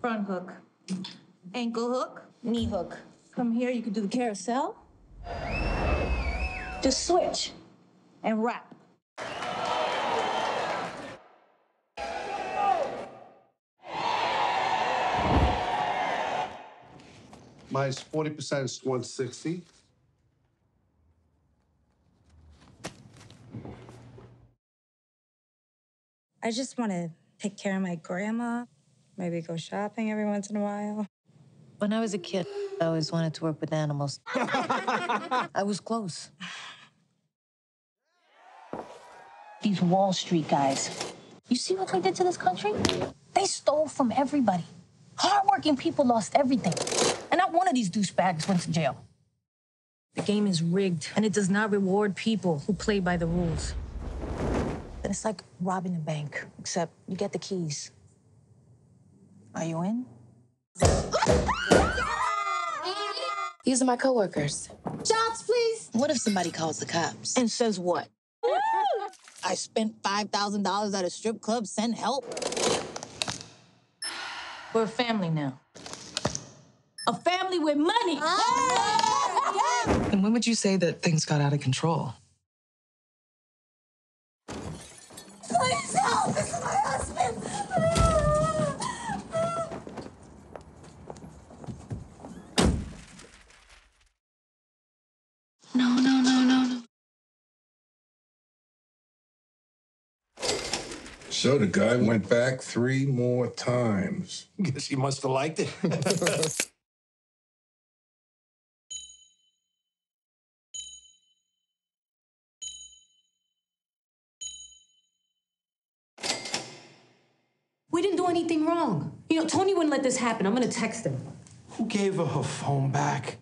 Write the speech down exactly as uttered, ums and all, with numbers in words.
Front hook, ankle hook, knee hook. From here, you can do the carousel. Just switch and wrap. Minus forty percent is one sixty. I just want to take care of my grandma, maybe go shopping every once in a while. When I was a kid, I always wanted to work with animals. I was close. These Wall Street guys, you see what they did to this country? They stole from everybody. Hardworking people lost everything. And not one of these douchebags went to jail. The game is rigged, and it does not reward people who play by the rules. And it's like robbing a bank, except you get the keys. Are you in? These are my coworkers. Shots, please. What if somebody calls the cops? And says what? I spent five thousand dollars at a strip club, send help. We're a family now. A family with money. Oh, yeah, yeah. And when would you say that things got out of control? Please help! This is my husband! No, no, no, no, no. So the guy went back three more times. Guess he must have liked it. We didn't do anything wrong. You know, Tony wouldn't let this happen. I'm gonna text him. Who gave her her phone back?